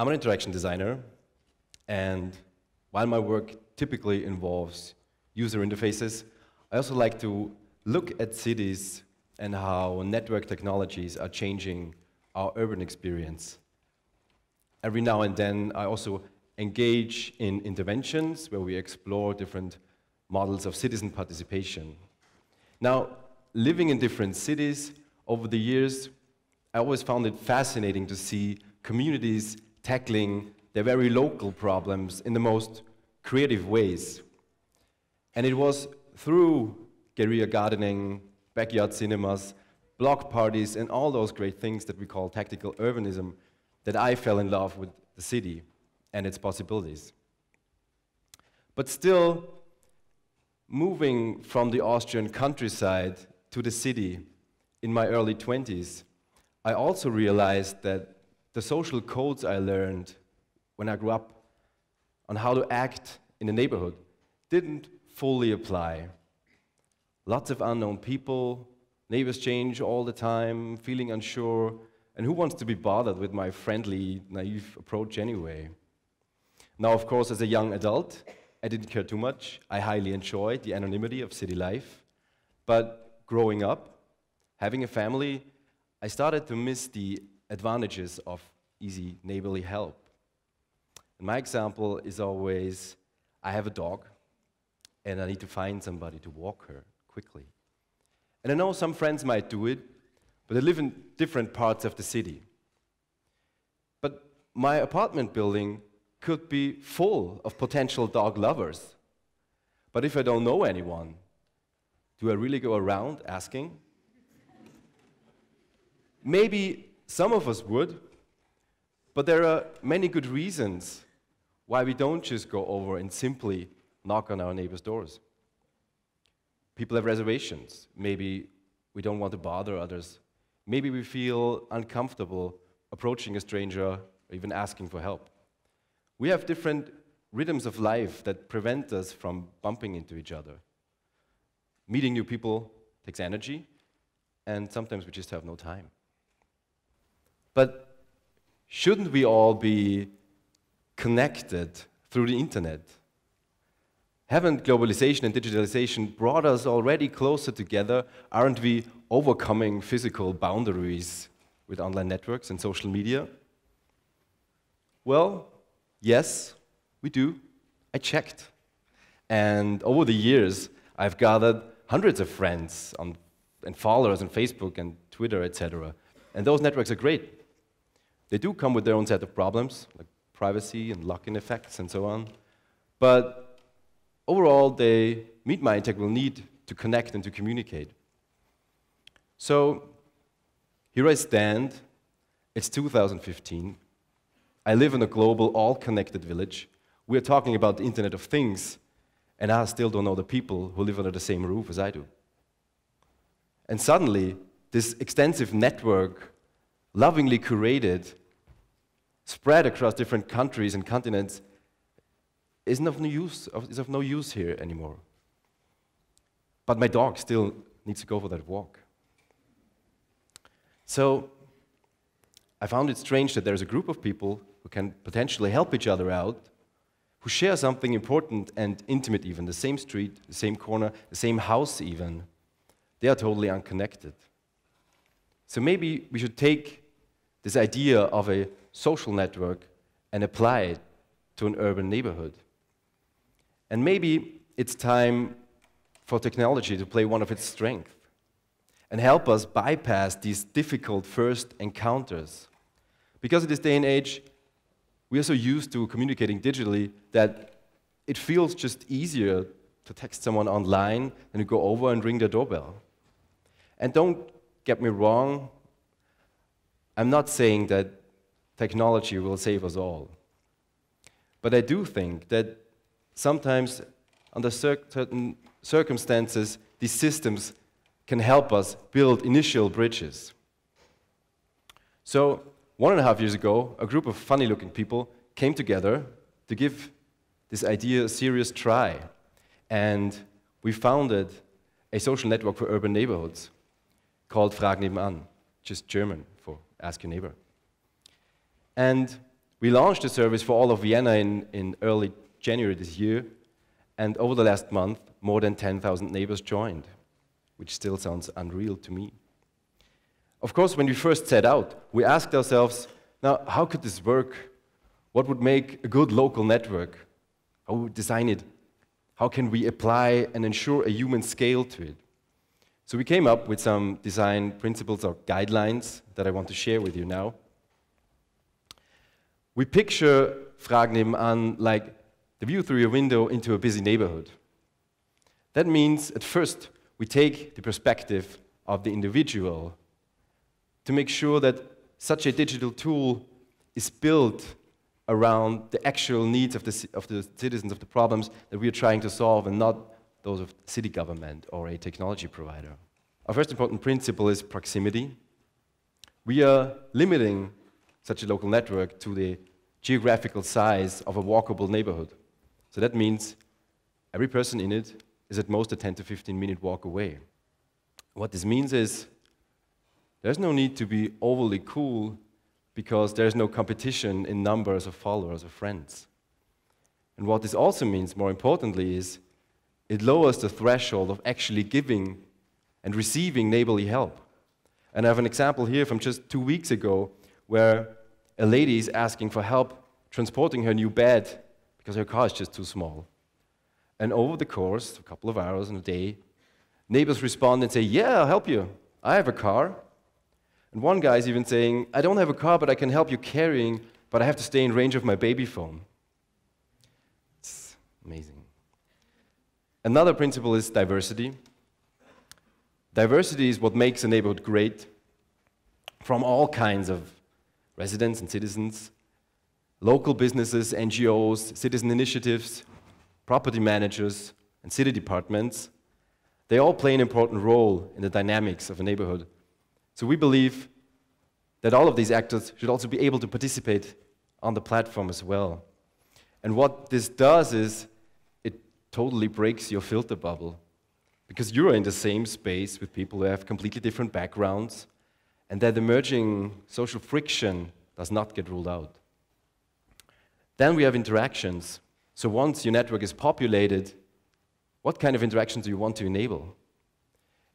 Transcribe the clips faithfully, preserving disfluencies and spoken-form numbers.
I'm an interaction designer, and while my work typically involves user interfaces, I also like to look at cities and how network technologies are changing our urban experience. Every now and then, I also engage in interventions where we explore different models of citizen participation. Now, living in different cities over the years, I always found it fascinating to see communities tackling their very local problems in the most creative ways. And it was through guerrilla gardening, backyard cinemas, block parties, and all those great things that we call tactical urbanism that I fell in love with the city and its possibilities. But still, moving from the Austrian countryside to the city in my early twenties, I also realized that the social codes I learned when I grew up on how to act in the neighborhood didn't fully apply. Lots of unknown people, neighbors change all the time, feeling unsure, and who wants to be bothered with my friendly, naive approach anyway? Now, of course, as a young adult, I didn't care too much. I highly enjoyed the anonymity of city life. But growing up, having a family, I started to miss the advantages of easy neighborly help. And my example is always, I have a dog, and I need to find somebody to walk her quickly. And I know some friends might do it, but they live in different parts of the city. But my apartment building could be full of potential dog lovers. But if I don't know anyone, do I really go around asking? Maybe some of us would, but there are many good reasons why we don't just go over and simply knock on our neighbors' doors. People have reservations. Maybe we don't want to bother others. Maybe we feel uncomfortable approaching a stranger or even asking for help. We have different rhythms of life that prevent us from bumping into each other. Meeting new people takes energy, and sometimes we just have no time. But shouldn't we all be connected through the internet? Haven't globalization and digitalization brought us already closer together? Aren't we overcoming physical boundaries with online networks and social media? Well, yes, we do. I checked. And over the years, I've gathered hundreds of friends on, and followers on Facebook and Twitter, et cetera. And those networks are great. They do come with their own set of problems, like privacy and lock-in effects and so on. But overall, they meet my integral need to connect and to communicate. So here I stand. It's two thousand fifteen. I live in a global, all-connected village. We're talking about the Internet of Things, and I still don't know the people who live under the same roof as I do. And suddenly, this extensive network, lovingly curated, spread across different countries and continents, Is of, no use, is of no use here anymore. But my dog still needs to go for that walk. So I found it strange that there's a group of people who can potentially help each other out, who share something important and intimate even, the same street, the same corner, the same house even. They are totally unconnected. So maybe we should take this idea of a social network and apply it to an urban neighborhood. And maybe it's time for technology to play one of its strengths and help us bypass these difficult first encounters. Because in this day and age, we are so used to communicating digitally that it feels just easier to text someone online than to go over and ring their doorbell. And don't get me wrong, I'm not saying that technology will save us all. But I do think that sometimes, under certain circumstances, these systems can help us build initial bridges. So, one and a half years ago, a group of funny-looking people came together to give this idea a serious try. And we founded a social network for urban neighborhoods called FragNebenan, just German for Ask Your Neighbor. And We launched the service for all of Vienna in, in early January this year, and over the last month, more than ten thousand neighbors joined, which still sounds unreal to me. Of course, when we first set out, we asked ourselves, now, how could this work? What would make a good local network? How would we design it? How can we apply and ensure a human scale to it? So we came up with some design principles or guidelines that I want to share with you now. We picture FragNebenan like the view through your window into a busy neighborhood. That means, at first, we take the perspective of the individual to make sure that such a digital tool is built around the actual needs of the, of the citizens, of the problems that we are trying to solve, and not those of city government or a technology provider. Our first important principle is proximity. We are limiting such a local network to the geographical size of a walkable neighborhood. So that means every person in it is at most a ten to fifteen minute walk away. What this means is there's no need to be overly cool because there's no competition in numbers of followers or friends. And what this also means, more importantly, is it lowers the threshold of actually giving and receiving neighborly help. And I have an example here from just two weeks ago where a lady is asking for help transporting her new bed because her car is just too small. And over the course, a couple of hours and a day, neighbors respond and say, yeah, I'll help you. I have a car. And one guy is even saying, I don't have a car, but I can help you carrying, but I have to stay in range of my baby phone. It's amazing. Another principle is diversity. Diversity is what makes a neighborhood great, from all kinds of residents and citizens, local businesses, N G Os, citizen initiatives, property managers, and city departments. They all play an important role in the dynamics of a neighborhood. So we believe that all of these actors should also be able to participate on the platform as well. And what this does is it totally breaks your filter bubble, because you're in the same space with people who have completely different backgrounds, and that emerging social friction does not get ruled out. Then we have interactions. So once your network is populated, what kind of interactions do you want to enable?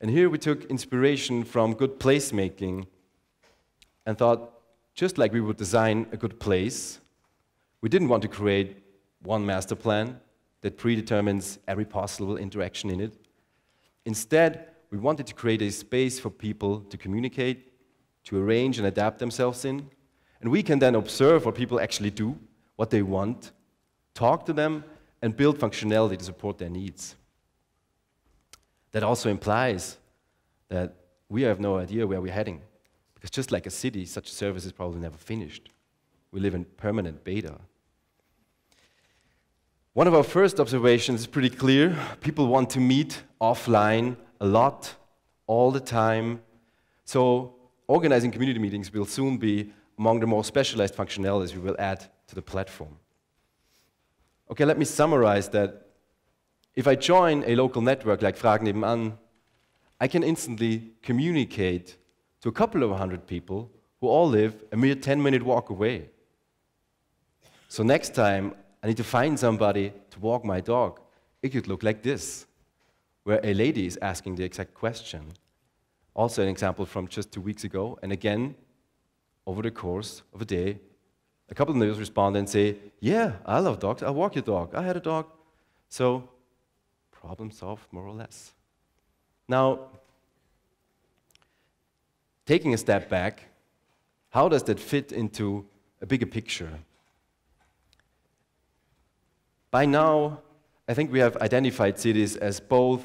And here we took inspiration from good placemaking and thought, just like we would design a good place, we didn't want to create one master plan that predetermines every possible interaction in it. Instead, we wanted to create a space for people to communicate, to arrange and adapt themselves in, and we can then observe what people actually do, what they want, talk to them, and build functionality to support their needs. That also implies that we have no idea where we're heading, because just like a city, such a service is probably never finished. We live in permanent beta. One of our first observations is pretty clear. People want to meet offline a lot, all the time. So organizing community meetings will soon be among the more specialized functionalities we will add to the platform. Okay, let me summarize that. If I join a local network like FragNebenan, I can instantly communicate to a couple of hundred people who all live a mere ten minute walk away. So next time I need to find somebody to walk my dog, it could look like this, where a lady is asking the exact question. Also an example from just two weeks ago, and again, over the course of a day, a couple of neighbors respond and say, yeah, I love dogs, I walk your dog, I had a dog. So, problem solved, more or less. Now, taking a step back, how does that fit into a bigger picture? By now, I think we have identified cities as both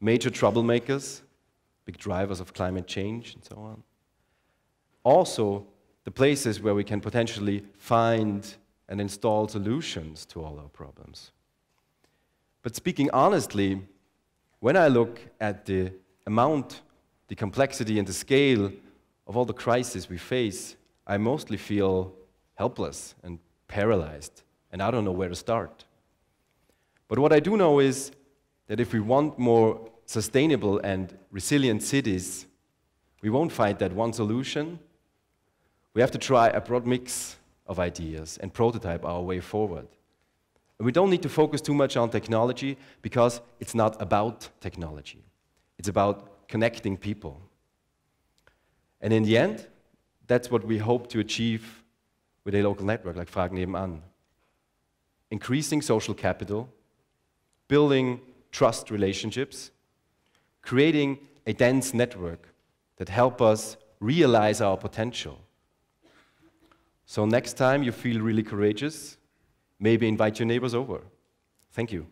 major troublemakers, big drivers of climate change and so on, also the places where we can potentially find and install solutions to all our problems. But speaking honestly, when I look at the amount, the complexity, and the scale of all the crises we face, I mostly feel helpless and paralyzed, and I don't know where to start. But what I do know is that if we want more sustainable and resilient cities, we won't find that one solution. We have to try a broad mix of ideas and prototype our way forward. And we don't need to focus too much on technology, because it's not about technology. It's about connecting people. And in the end, that's what we hope to achieve with a local network like FragNebenan. Increasing social capital, building trust relationships, creating a dense network that helps us realize our potential. So next time you feel really courageous, maybe invite your neighbors over. Thank you.